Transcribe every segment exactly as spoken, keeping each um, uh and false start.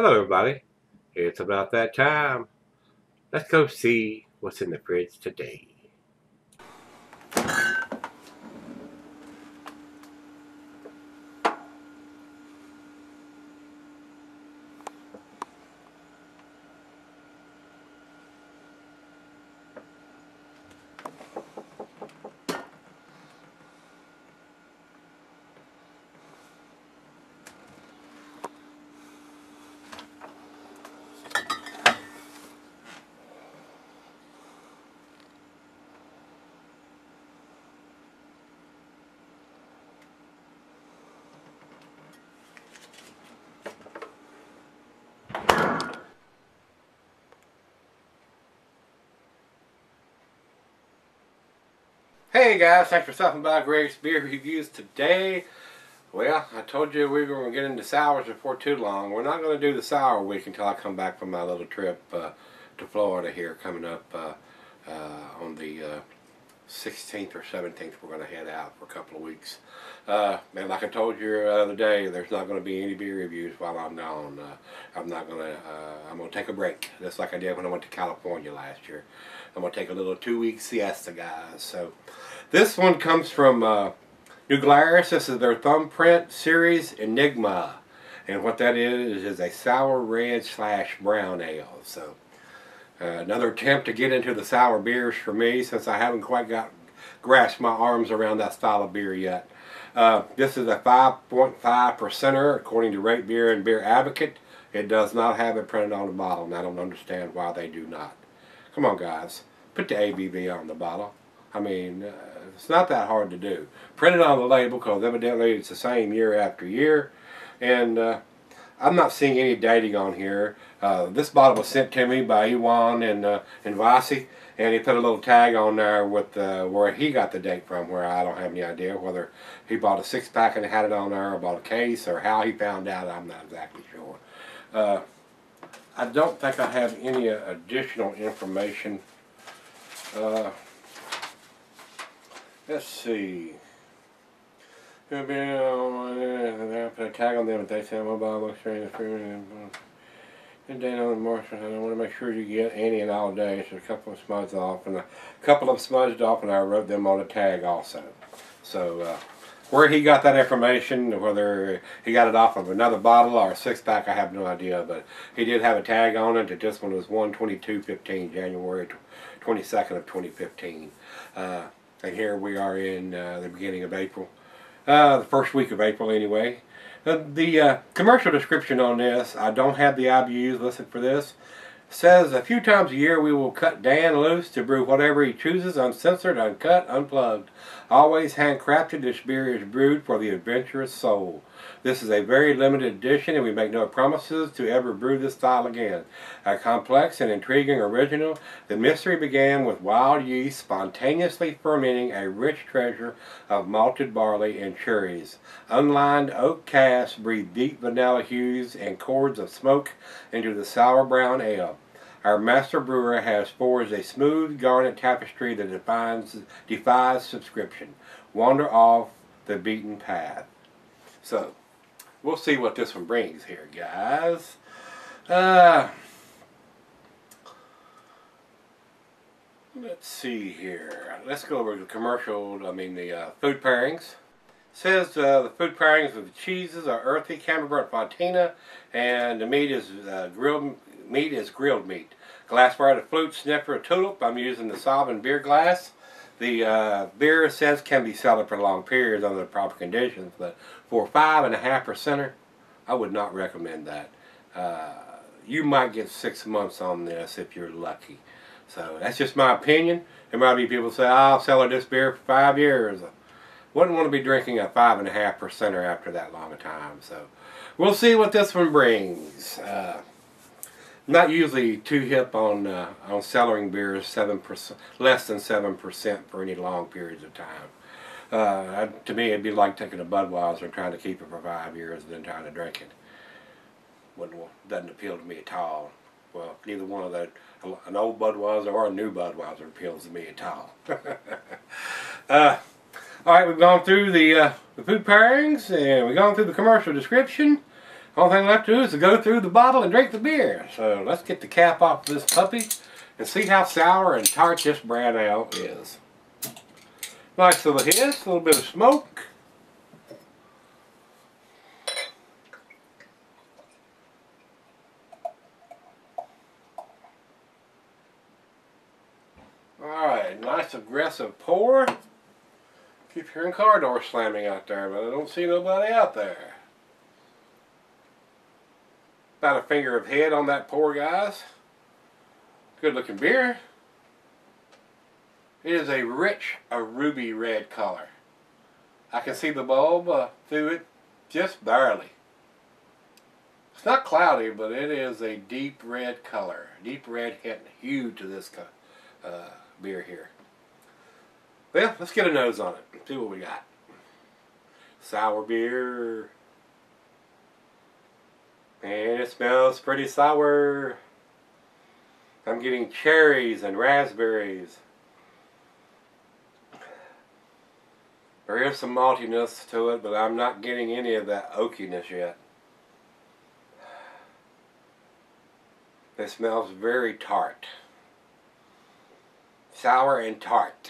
Hello everybody, it's about that time. Let's go see what's in the fridge today. Hey guys, thanks for stopping by Rate Beer Reviews today. Well, I told you we were going to get into sours before too long. We're not going to do the sour week until I come back from my little trip uh, to Florida here coming up uh, uh, on the uh, sixteenth or seventeenth. We're going to head out for a couple of weeks. Uh, and like I told you the other day, there's not going to be any beer reviews while I'm gone. Uh, I'm not going to, uh, I'm going to take a break, just like I did when I went to California last year. I'm going to take a little two-week siesta, guys. So, this one comes from uh, New Glarus. This is their Thumbprint Series Enigma. And what that is, is a sour red slash brown ale. So, uh, another attempt to get into the sour beers for me, since I haven't quite got grasped my arms around that style of beer yet. Uh, this is a five point five percenter, according to Rate Beer and Beer Advocate. It does not have it printed on the bottle, and I don't understand why they do not. Come on, guys. Put the A B V on the bottle. I mean, uh, it's not that hard to do. Print it on the label, because evidently it's the same year after year. And uh, I'm not seeing any dating on here. Uh, this bottle was sent to me by Iwan and, uh, and Vasi. And he put a little tag on there with uh, where he got the date from, where I don't have any idea whether he bought a six-pack and had it on there, or bought a case, or how he found out. I'm not exactly sure. Uh, I don't think I have any additional information. Uh, let's see. It'll be I put a tag on them if they send mobile looks during the food. And then on the marshal, I want to make sure you get any and all day. So a couple of smudged off, and a couple of smudged off, and I wrote them on a tag also. So. Uh, Where he got that information, whether he got it off of another bottle or a six-pack, I have no idea. But he did have a tag on it that this one was one twenty-two fifteen, January twenty-second of twenty fifteen. Uh, and here we are in uh, the beginning of April. Uh, the first week of April, anyway. Uh, the uh, commercial description on this, I don't have the I B Us listed for this. Says, a few times a year we will cut Dan loose to brew whatever he chooses, uncensored, uncut, unplugged. Always handcrafted, this beer is brewed for the adventurous soul. This is a very limited edition, and we make no promises to ever brew this style again. A complex and intriguing original, the mystery began with wild yeast spontaneously fermenting a rich treasure of malted barley and cherries. Unlined oak casks breathe deep vanilla hues and chords of smoke into the sour brown ale. Our master brewer has forged a smooth garnet tapestry that defines, defies subscription. Wander off the beaten path. So, we'll see what this one brings here, guys. Uh, let's see here. Let's go over the commercial, I mean the uh, food pairings. Says uh, the food pairings with the cheeses are earthy, Camembert, Fontina, and the meat is uh, grilled meat is grilled meat. Glassware to flute, sniffer, a tulip. I'm using the Sovereign beer glass. The uh, beer says can be solid for long periods under the proper conditions, but for five and a half percenter, I would not recommend that. Uh, you might get six months on this if you're lucky. So that's just my opinion. There might be people say, oh, "I'll sell this beer for five years." Wouldn't want to be drinking a five and a half percenter after that long a time. So we'll see what this one brings. Uh, not usually too hip on uh, on cellaring beers, seven percent less than seven percent for any long periods of time. Uh, to me, it'd be like taking a Budweiser and trying to keep it for five years and then trying to drink it. Wouldn't doesn't appeal to me at all. Well, neither one of that, an old Budweiser or a new Budweiser, appeals to me at all. uh, Alright, we've gone through the, uh, the food pairings, and we've gone through the commercial description. Only thing left to do is to go through the bottle and drink the beer. So let's get the cap off this puppy and see how sour and tart this brown ale is. Nice little hiss, a little bit of smoke. Alright, nice aggressive pour. Keep hearing car doors slamming out there, but I don't see nobody out there. About a finger of head on that pour, guys. Good looking beer. It is a rich, a ruby red color. I can see the bulb uh, through it just barely. It's not cloudy, but it is a deep red color. Deep red hue to this uh, beer here. Well, let's get a nose on it and see what we got. Sour beer. And it smells pretty sour. I'm getting cherries and raspberries. There is some maltiness to it, but I'm not getting any of that oakiness yet. It smells very tart. Sour and tart.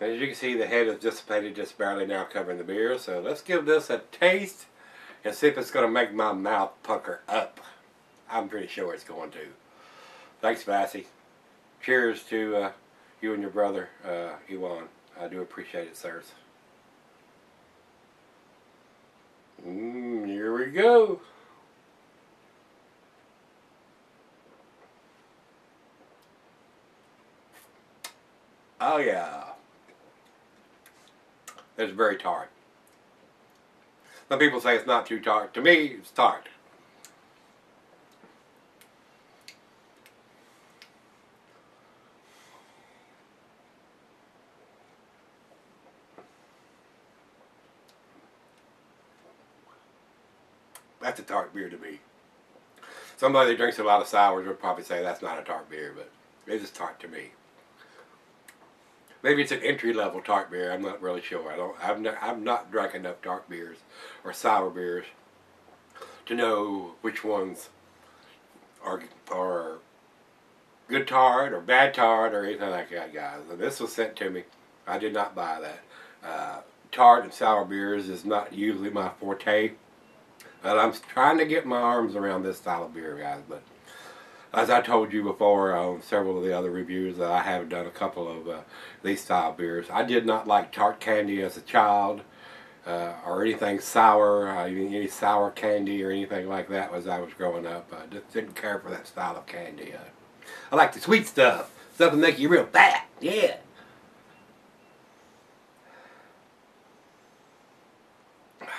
As you can see, the head is dissipated just barely now covering the beer. So let's give this a taste and see if it's going to make my mouth pucker up. I'm pretty sure it's going to. Thanks, Vassy. Cheers to uh, you and your brother, uh, Iwan. I do appreciate it, sirs. Mm, here we go. Oh, yeah. It's very tart. Some people say it's not too tart. To me, it's tart. That's a tart beer to me. Somebody that drinks a lot of sours would probably say that's not a tart beer, but it is tart to me. Maybe it's an entry-level tart beer. I'm not really sure. I don't. I've not. I've not drank enough tart beers or sour beers to know which ones are are good tart or bad tart or anything like that, guys. And this was sent to me. I did not buy that. Uh, tart and sour beers is not usually my forte, but I'm trying to get my arms around this style of beer, guys. But as I told you before on um, several of the other reviews that I have done a couple of uh, these style beers. I did not like tart candy as a child uh, or anything sour, uh, any sour candy or anything like that as I was growing up. I just didn't care for that style of candy. Uh, I like the sweet stuff, stuff that makes you real fat, yeah.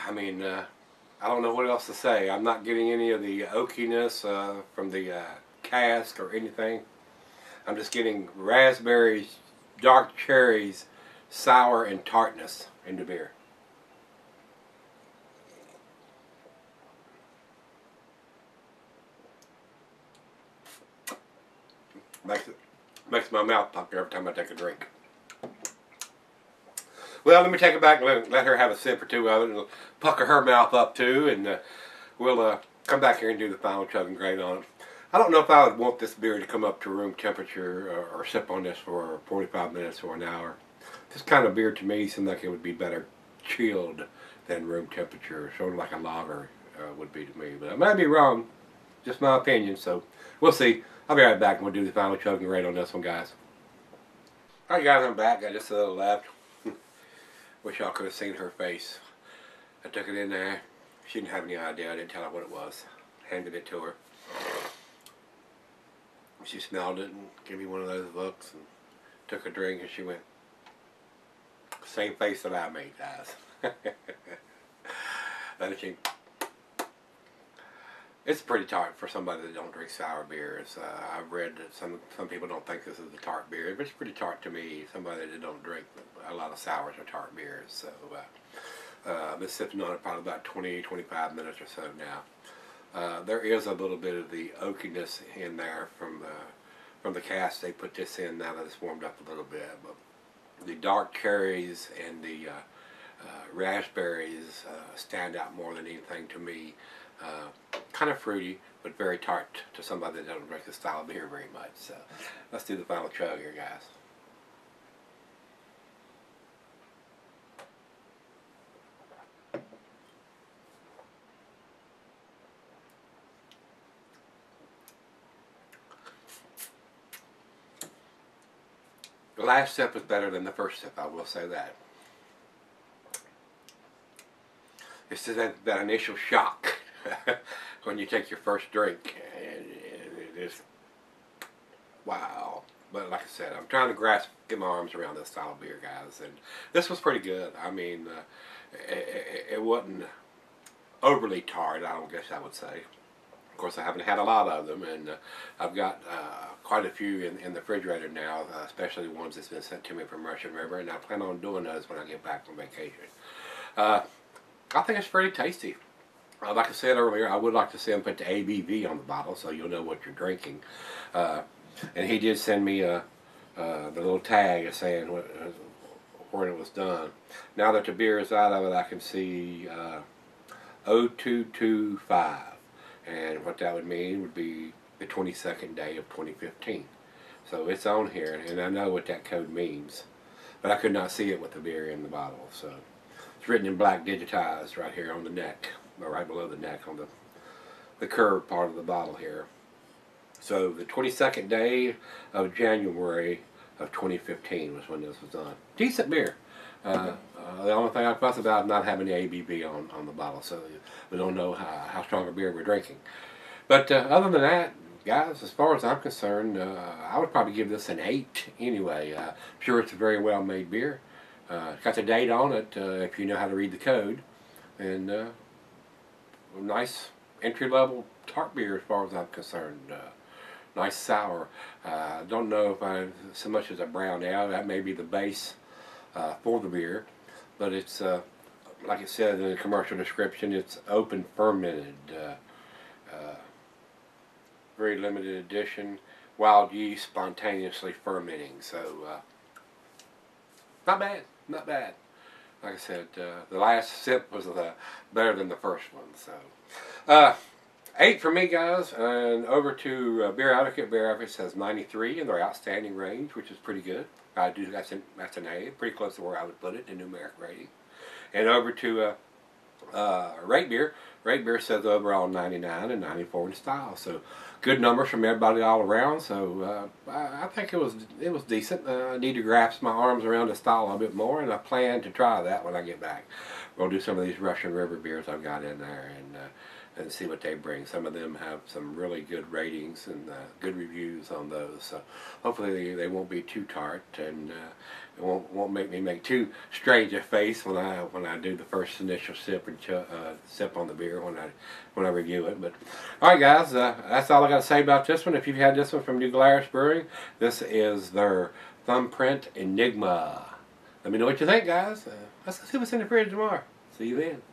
I mean, uh, I don't know what else to say. I'm not getting any of the oakiness uh, from the... Uh, cask or anything. I'm just getting raspberries, dark cherries, sour and tartness in the beer. Makes it, makes my mouth pucker every time I take a drink. Well, let me take it back and let, let her have a sip or two of it and pucker her mouth up too, and uh, we'll uh, come back here and do the final chugging grade on it. I don't know if I would want this beer to come up to room temperature or, or sip on this for forty-five minutes or an hour. This kind of beer to me seems like it would be better chilled than room temperature, sort of like a lager uh, would be to me. But I might be wrong, just my opinion, so we'll see. I'll be right back and we'll do the final chugging rate on this one, guys. Alright guys, I'm back. I just a little laughed. Wish y'all could have seen her face. I took it in there. She didn't have any idea. I didn't tell her what it was. Handed it to her. She smelled it and gave me one of those looks and took a drink and she went, same face that I made, guys. And she, it's pretty tart for somebody that don't drink sour beers. Uh, I've read that some some people don't think this is a tart beer, but it's pretty tart to me. Somebody that don't drink a lot of sours or tart beers. So uh, uh, I've been sipping on it probably about twenty, twenty-five minutes or so now. Uh, there is a little bit of the oakiness in there from the from the cask they put this in now that it's warmed up a little bit. But the dark cherries and the uh, uh, raspberries uh, stand out more than anything to me. Uh, kind of fruity, but very tart to somebody that doesn't drink this style of beer very much. So let's do the final chug here, guys. The last sip is better than the first sip, I will say that. It's just that, that initial shock when you take your first drink, and, and it is, wow. But like I said, I'm trying to grasp, get my arms around this style of beer, guys, and this was pretty good. I mean, uh, it, it, it wasn't overly tart, I don't guess I would say. Of course, I haven't had a lot of them, and uh, I've got uh, quite a few in, in the refrigerator now, uh, especially the ones that's been sent to me from Russian River, and I plan on doing those when I get back from vacation. Uh, I think it's pretty tasty. Uh, like I said earlier, I would like to see him put the A B V on the bottle so you'll know what you're drinking. Uh, and he did send me a, uh, the little tag saying what, uh, when it was done. Now that the beer is out of it, I can see uh, oh two two five. And what that would mean would be the twenty-second day of twenty fifteen. So it's on here, and I know what that code means. But I could not see it with the beer in the bottle. So it's written in black, digitized right here on the neck, or right below the neck on the, the curved part of the bottle here. So the twenty-second day of January of twenty fifteen was when this was done. Decent beer. Uh, uh, the only thing I fuss about is not having the A B V on, on the bottle, so we don't know how, how strong a beer we're drinking. But uh, other than that, guys, as far as I'm concerned, uh, I would probably give this an eight anyway. Uh, I'm sure it's a very well-made beer. Uh, it's got the date on it, uh, if you know how to read the code. And uh, a nice entry-level tart beer as far as I'm concerned. Uh, nice sour. I uh, don't know if I so much as a brown ale. That may be the base Uh, for the beer, but it's uh, like it said in the commercial description, it's open fermented, uh, uh, very limited edition, wild yeast spontaneously fermenting. So uh, not bad, not bad. Like I said, uh, the last sip was uh, better than the first one. So uh, eight for me, guys, and over to uh, Beer Advocate. Beer Advocate says ninety-three in their outstanding range, which is pretty good. I do, that's an, that's an A, pretty close to where I would put it in numeric rating. And over to uh, uh, Rate Beer. Rate Beer says overall ninety-nine and ninety-four in style. So good numbers from everybody all around. So uh, I, I think it was it was decent. Uh, I need to grasp my arms around the style a bit more, and I plan to try that when I get back. We'll do some of these Russian River beers I've got in there and uh, and see what they bring. Some of them have some really good ratings and uh, good reviews on those. So hopefully they, they won't be too tart, and uh, it won't won't make me make too strange a face when I when I do the first initial sip and uh, sip on the beer when I when I review it. But all right, guys, uh, that's all I got to say about this one. If you've had this one from New Glarus Brewing, this is their Thumbprint Enigma. Let me know what you think, guys. Uh, let's see what's in the fridge tomorrow. See you then.